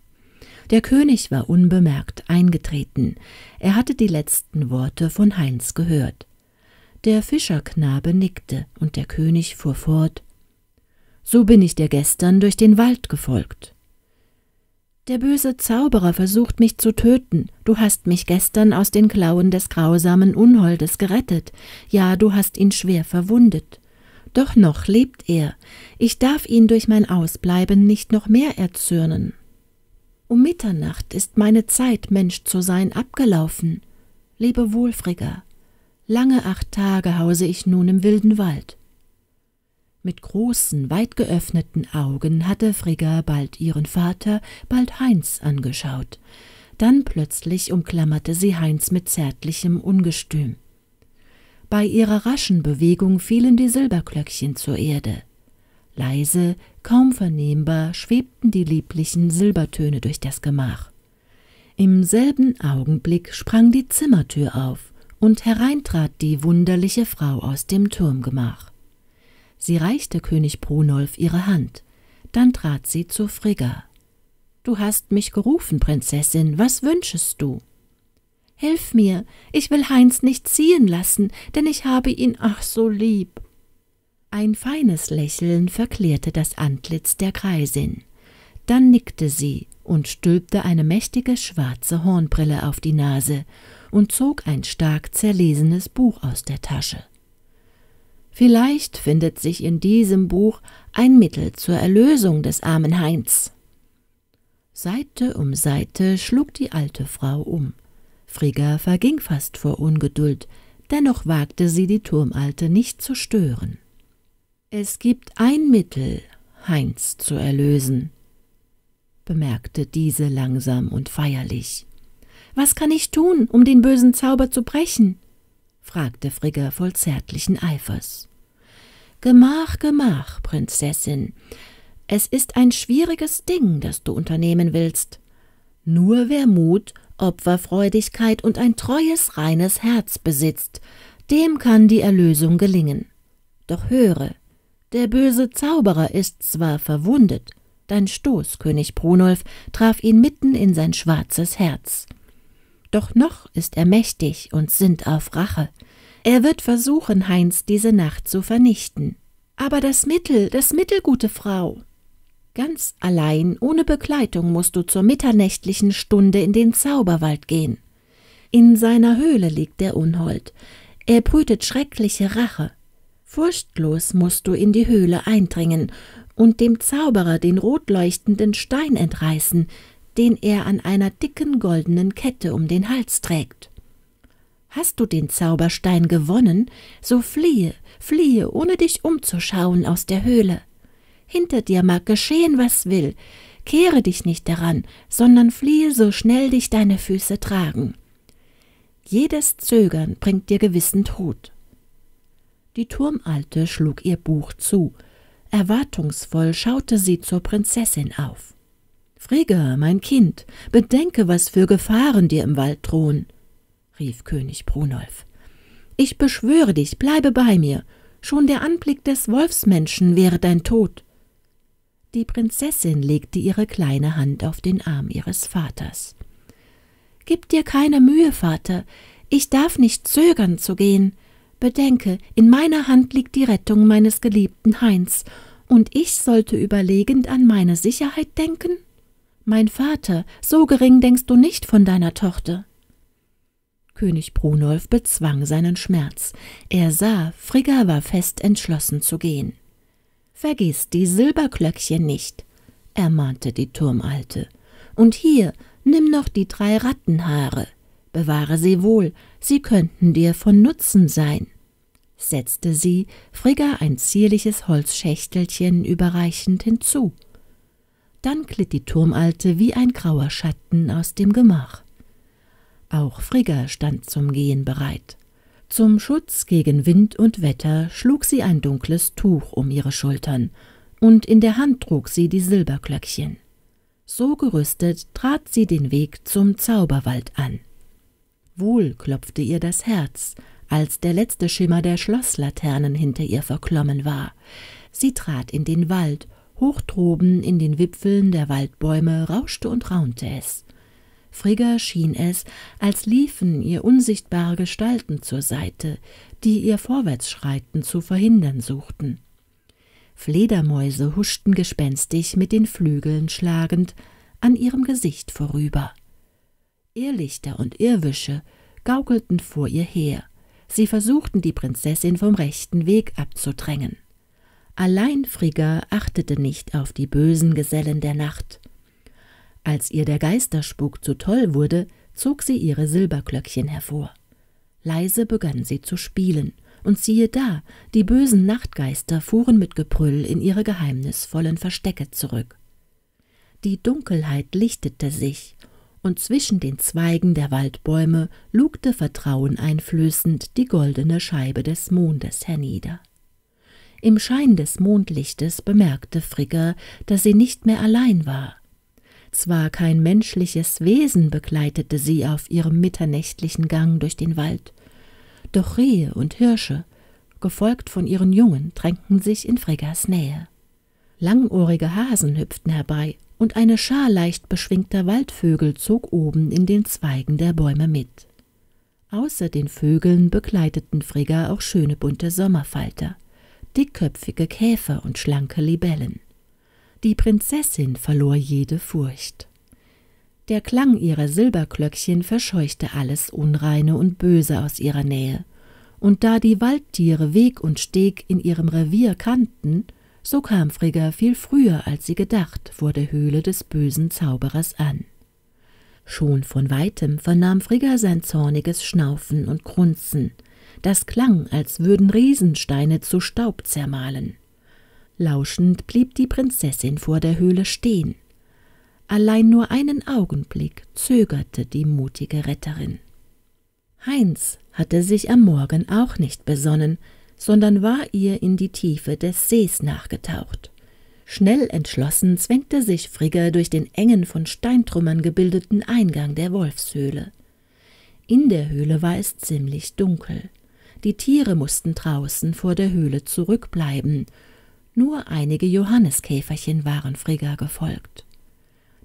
Der König war unbemerkt eingetreten. Er hatte die letzten Worte von Heinz gehört. Der Fischerknabe nickte, und der König fuhr fort. »So bin ich dir gestern durch den Wald gefolgt.« »Der böse Zauberer versucht, mich zu töten. Du hast mich gestern aus den Klauen des grausamen Unholdes gerettet. Ja, du hast ihn schwer verwundet. Doch noch lebt er. Ich darf ihn durch mein Ausbleiben nicht noch mehr erzürnen. Um Mitternacht ist meine Zeit, Mensch zu sein, abgelaufen. Lebe wohl, Frigga. Lange acht Tage hause ich nun im wilden Wald.« Mit großen, weit geöffneten Augen hatte Frigga bald ihren Vater, bald Heinz angeschaut. Dann plötzlich umklammerte sie Heinz mit zärtlichem Ungestüm. Bei ihrer raschen Bewegung fielen die Silberglöckchen zur Erde. Leise, kaum vernehmbar, schwebten die lieblichen Silbertöne durch das Gemach. Im selben Augenblick sprang die Zimmertür auf, und hereintrat die wunderliche Frau aus dem Turmgemach. Sie reichte König Brunolf ihre Hand, dann trat sie zu Frigga. »Du hast mich gerufen, Prinzessin, was wünschest du?« »Hilf mir, ich will Heinz nicht ziehen lassen, denn ich habe ihn ach so lieb.« Ein feines Lächeln verklärte das Antlitz der Greisin. Dann nickte sie und stülpte eine mächtige schwarze Hornbrille auf die Nase und zog ein stark zerlesenes Buch aus der Tasche. »Vielleicht findet sich in diesem Buch ein Mittel zur Erlösung des armen Heinz.« Seite um Seite schlug die alte Frau um. Frigga verging fast vor Ungeduld, dennoch wagte sie, die Turmalte nicht zu stören. »Es gibt ein Mittel, Heinz zu erlösen«, bemerkte diese langsam und feierlich. »Was kann ich tun, um den bösen Zauber zu brechen?« fragte Frigga voll zärtlichen Eifers. »Gemach, Gemach, Prinzessin, es ist ein schwieriges Ding, das du unternehmen willst. Nur wer Mut, Opferfreudigkeit und ein treues, reines Herz besitzt, dem kann die Erlösung gelingen. Doch höre, der böse Zauberer ist zwar verwundet, dein Stoß, König Brunolf, traf ihn mitten in sein schwarzes Herz. Doch noch ist er mächtig und sinnt auf Rache. Er wird versuchen, Heinz diese Nacht zu vernichten. Aber das Mittel, das Mittel, gute Frau. Ganz allein, ohne Begleitung, musst du zur mitternächtlichen Stunde in den Zauberwald gehen. In seiner Höhle liegt der Unhold. Er brütet schreckliche Rache. Furchtlos musst du in die Höhle eindringen und dem Zauberer den rotleuchtenden Stein entreißen, den er an einer dicken goldenen Kette um den Hals trägt. Hast du den Zauberstein gewonnen, so fliehe, fliehe, ohne dich umzuschauen, aus der Höhle. Hinter dir mag geschehen, was will, kehre dich nicht daran, sondern fliehe, so schnell dich deine Füße tragen. Jedes Zögern bringt dir gewissen Tod.« Die Turmalte schlug ihr Buch zu. Erwartungsvoll schaute sie zur Prinzessin auf. »Frigga, mein Kind, bedenke, was für Gefahren dir im Wald drohen«, rief König Brunolf. »Ich beschwöre dich, bleibe bei mir. Schon der Anblick des Wolfsmenschen wäre dein Tod.« Die Prinzessin legte ihre kleine Hand auf den Arm ihres Vaters. »Gib dir keine Mühe, Vater. Ich darf nicht zögern zu gehen. Bedenke, in meiner Hand liegt die Rettung meines geliebten Heinz, und ich sollte überlegend an meine Sicherheit denken? Mein Vater, so gering denkst du nicht von deiner Tochter.« König Brunolf bezwang seinen Schmerz. Er sah, Frigga war fest entschlossen zu gehen. »Vergiss die Silberglöckchen nicht«, ermahnte die Turmalte. »Und hier, nimm noch die drei Rattenhaare. Bewahre sie wohl, sie könnten dir von Nutzen sein«, setzte sie, Frigga ein zierliches Holzschächtelchen überreichend hinzu. Dann glitt die Turmalte wie ein grauer Schatten aus dem Gemach. Auch Frigga stand zum Gehen bereit. Zum Schutz gegen Wind und Wetter schlug sie ein dunkles Tuch um ihre Schultern, und in der Hand trug sie die Silberglöckchen. So gerüstet trat sie den Weg zum Zauberwald an. Wohl klopfte ihr das Herz, als der letzte Schimmer der Schlosslaternen hinter ihr verklommen war. Sie trat in den Wald, hoch droben in den Wipfeln der Waldbäume rauschte und raunte es. Frigga schien es, als liefen ihr unsichtbare Gestalten zur Seite, die ihr Vorwärtsschreiten zu verhindern suchten. Fledermäuse huschten gespenstig mit den Flügeln schlagend an ihrem Gesicht vorüber. Irrlichter und Irrwische gaukelten vor ihr her. Sie versuchten, die Prinzessin vom rechten Weg abzudrängen. Allein Frigga achtete nicht auf die bösen Gesellen der Nacht. Als ihr der Geisterspuk zu toll wurde, zog sie ihre Silberglöckchen hervor. Leise begann sie zu spielen, und siehe da, die bösen Nachtgeister fuhren mit Gebrüll in ihre geheimnisvollen Verstecke zurück. Die Dunkelheit lichtete sich, und zwischen den Zweigen der Waldbäume lugte vertraueneinflößend die goldene Scheibe des Mondes hernieder. Im Schein des Mondlichtes bemerkte Frigga, dass sie nicht mehr allein war. Zwar kein menschliches Wesen begleitete sie auf ihrem mitternächtlichen Gang durch den Wald, doch Rehe und Hirsche, gefolgt von ihren Jungen, drängten sich in Friggas Nähe. Langohrige Hasen hüpften herbei, und eine Schar leicht beschwingter Waldvögel zog oben in den Zweigen der Bäume mit. Außer den Vögeln begleiteten Frigga auch schöne bunte Sommerfalter, dickköpfige Käfer und schlanke Libellen. Die Prinzessin verlor jede Furcht. Der Klang ihrer Silberglöckchen verscheuchte alles Unreine und Böse aus ihrer Nähe, und da die Waldtiere Weg und Steg in ihrem Revier kannten, so kam Frigga viel früher, als sie gedacht, vor der Höhle des bösen Zauberers an. Schon von Weitem vernahm Frigga sein zorniges Schnaufen und Grunzen. Das klang, als würden Riesensteine zu Staub zermahlen. Lauschend blieb die Prinzessin vor der Höhle stehen. Allein nur einen Augenblick zögerte die mutige Retterin. Heinz hatte sich am Morgen auch nicht besonnen, sondern war ihr in die Tiefe des Sees nachgetaucht. Schnell entschlossen zwängte sich Frigga durch den engen, von Steintrümmern gebildeten Eingang der Wolfshöhle. In der Höhle war es ziemlich dunkel. Die Tiere mussten draußen vor der Höhle zurückbleiben. Nur einige Johanniskäferchen waren Frigga gefolgt.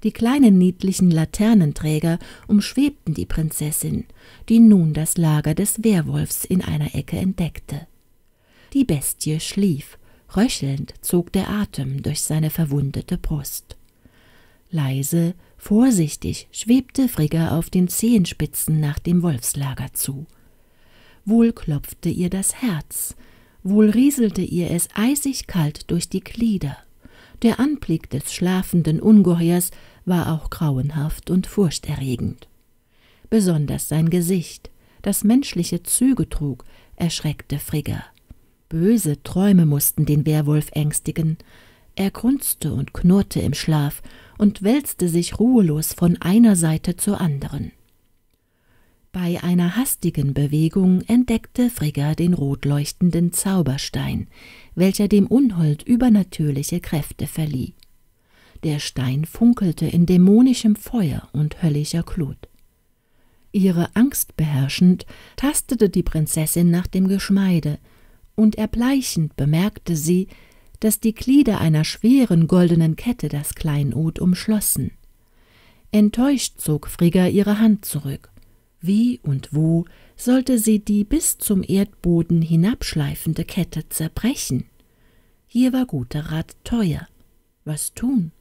Die kleinen niedlichen Laternenträger umschwebten die Prinzessin, die nun das Lager des Werwolfs in einer Ecke entdeckte. Die Bestie schlief, röchelnd zog der Atem durch seine verwundete Brust. Leise, vorsichtig schwebte Frigga auf den Zehenspitzen nach dem Wolfslager zu. Wohl klopfte ihr das Herz, wohl rieselte ihr es eisig kalt durch die Glieder. Der Anblick des schlafenden Ungeheuers war auch grauenhaft und furchterregend. Besonders sein Gesicht, das menschliche Züge trug, erschreckte Frigga. Böse Träume mussten den Werwolf ängstigen. Er grunzte und knurrte im Schlaf und wälzte sich ruhelos von einer Seite zur anderen. Bei einer hastigen Bewegung entdeckte Frigga den rot leuchtenden Zauberstein, welcher dem Unhold übernatürliche Kräfte verlieh. Der Stein funkelte in dämonischem Feuer und höllischer Glut. Ihre Angst beherrschend, tastete die Prinzessin nach dem Geschmeide, und erbleichend bemerkte sie, dass die Glieder einer schweren goldenen Kette das Kleinod umschlossen. Enttäuscht zog Frigga ihre Hand zurück. Wie und wo sollte sie die bis zum Erdboden hinabschleifende Kette zerbrechen? Hier war guter Rat teuer. Was tun?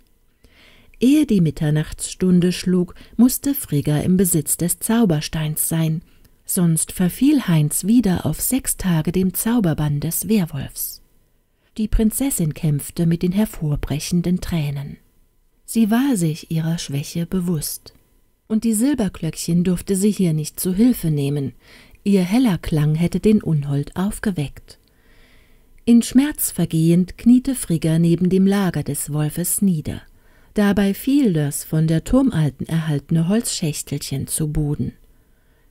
Ehe die Mitternachtsstunde schlug, musste Frigga im Besitz des Zaubersteins sein, sonst verfiel Heinz wieder auf sechs Tage dem Zauberbann des Werwolfs. Die Prinzessin kämpfte mit den hervorbrechenden Tränen. Sie war sich ihrer Schwäche bewusst. Und die Silberglöckchen durfte sie hier nicht zu Hilfe nehmen. Ihr heller Klang hätte den Unhold aufgeweckt. In Schmerz vergehend kniete Frigga neben dem Lager des Wolfes nieder. Dabei fiel das von der Turmalten erhaltene Holzschächtelchen zu Boden.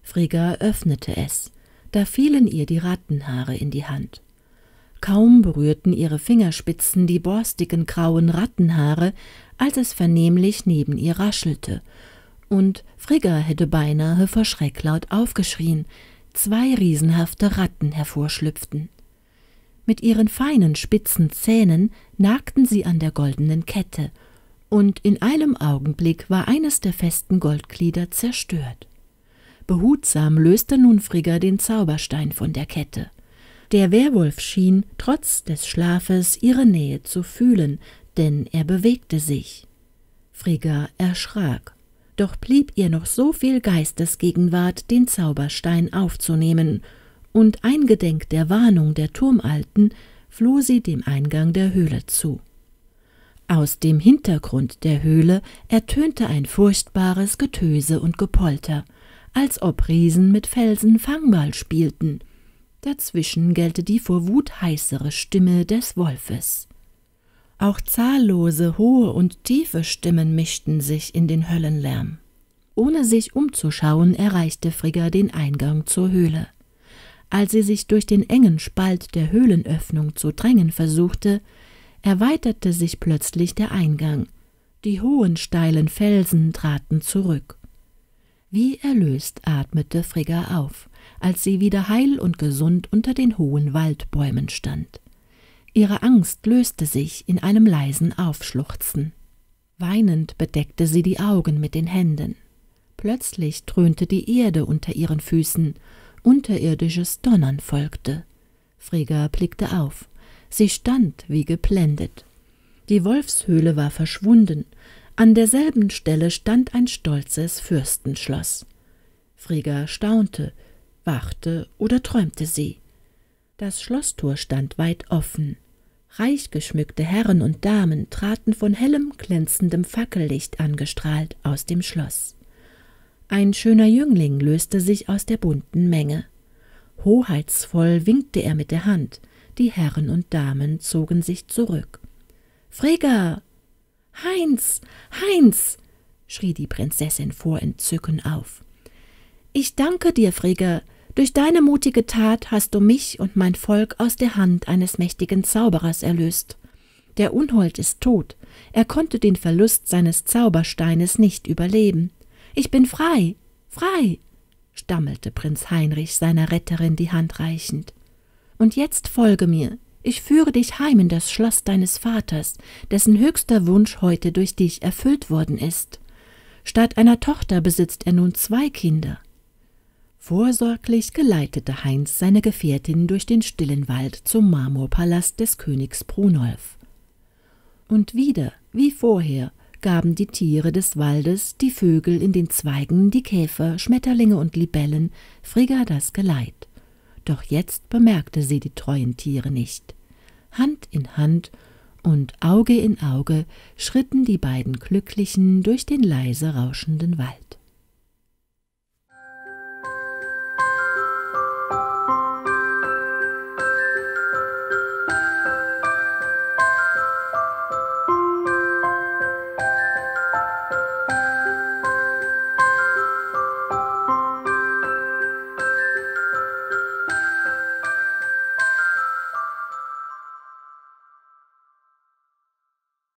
Frigga öffnete es, da fielen ihr die Rattenhaare in die Hand. Kaum berührten ihre Fingerspitzen die borstigen grauen Rattenhaare, als es vernehmlich neben ihr raschelte, und Frigga hätte beinahe vor Schreck laut aufgeschrien, zwei riesenhafte Ratten hervorschlüpften. Mit ihren feinen, spitzen Zähnen nagten sie an der goldenen Kette, und in einem Augenblick war eines der festen Goldglieder zerstört. Behutsam löste nun Frigga den Zauberstein von der Kette. Der Werwolf schien, trotz des Schlafes, ihre Nähe zu fühlen, denn er bewegte sich. Frigga erschrak, doch blieb ihr noch so viel Geistesgegenwart, den Zauberstein aufzunehmen, und eingedenk der Warnung der Turmalten floh sie dem Eingang der Höhle zu. Aus dem Hintergrund der Höhle ertönte ein furchtbares Getöse und Gepolter, als ob Riesen mit Felsen Fangball spielten. Dazwischen gellte die vor Wut heißere Stimme des Wolfes. Auch zahllose, hohe und tiefe Stimmen mischten sich in den Höllenlärm. Ohne sich umzuschauen, erreichte Frigga den Eingang zur Höhle. Als sie sich durch den engen Spalt der Höhlenöffnung zu drängen versuchte, erweiterte sich plötzlich der Eingang. Die hohen, steilen Felsen traten zurück. Wie erlöst atmete Frigga auf, als sie wieder heil und gesund unter den hohen Waldbäumen stand. Ihre Angst löste sich in einem leisen Aufschluchzen. Weinend bedeckte sie die Augen mit den Händen. Plötzlich dröhnte die Erde unter ihren Füßen, unterirdisches Donnern folgte. Frigga blickte auf. Sie stand wie geblendet. Die Wolfshöhle war verschwunden. An derselben Stelle stand ein stolzes Fürstenschloss. Frigga staunte, wachte oder träumte sie. Das Schlosstor stand weit offen. Reich geschmückte Herren und Damen traten von hellem, glänzendem Fackellicht angestrahlt aus dem Schloss. Ein schöner Jüngling löste sich aus der bunten Menge. Hoheitsvoll winkte er mit der Hand. Die Herren und Damen zogen sich zurück. »Frigga! Heinz! Heinz!« schrie die Prinzessin vor Entzücken auf. »Ich danke dir, Frigga. Durch deine mutige Tat hast du mich und mein Volk aus der Hand eines mächtigen Zauberers erlöst. Der Unhold ist tot. Er konnte den Verlust seines Zaubersteines nicht überleben. Ich bin frei, frei«, stammelte Prinz Heinrich seiner Retterin die Hand reichend. »Und jetzt folge mir. Ich führe dich heim in das Schloss deines Vaters, dessen höchster Wunsch heute durch dich erfüllt worden ist. Statt einer Tochter besitzt er nun zwei Kinder.« Vorsorglich geleitete Heinz seine Gefährtin durch den stillen Wald zum Marmorpalast des Königs Brunolf. Und wieder, wie vorher, gaben die Tiere des Waldes, die Vögel in den Zweigen, die Käfer, Schmetterlinge und Libellen, Frigga das Geleit. Doch jetzt bemerkte sie die treuen Tiere nicht. Hand in Hand und Auge in Auge schritten die beiden Glücklichen durch den leise rauschenden Wald.